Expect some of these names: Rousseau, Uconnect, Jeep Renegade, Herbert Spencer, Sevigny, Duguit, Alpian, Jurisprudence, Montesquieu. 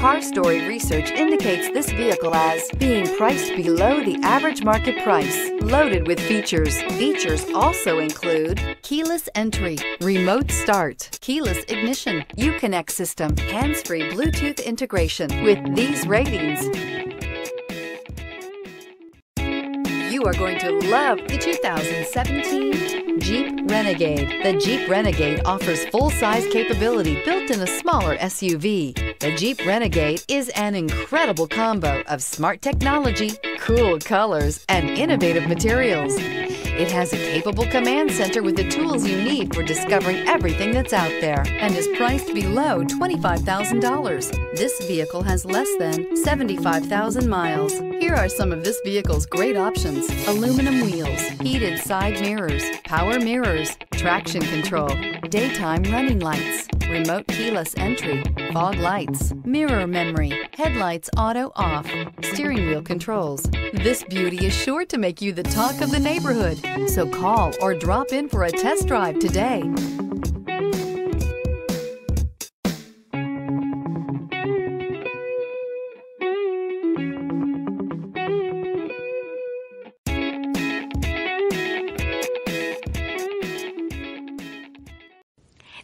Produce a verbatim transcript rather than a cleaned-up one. Car Story research indicates this vehicle as being priced below the average market price. Loaded with features. Features also include keyless entry, remote start, keyless ignition, Uconnect system, hands-free Bluetooth integration. With these ratings, you are going to love the two thousand seventeen Jeep Renegade. The Jeep Renegade offers full-size capability built in a smaller S U V. The Jeep Renegade is an incredible combo of smart technology, cool colors, and innovative materials. It has a capable command center with the tools you need for discovering everything that's out there and is priced below twenty-five thousand dollars. This vehicle has less than seventy-five thousand miles. Here are some of this vehicle's great options: aluminum wheels, heated side mirrors, power mirrors, traction control, daytime running lights, remote keyless entry, fog lights, mirror memory, headlights auto off, steering wheel controls. This beauty is sure to make you the talk of the neighborhood, so call or drop in for a test drive today.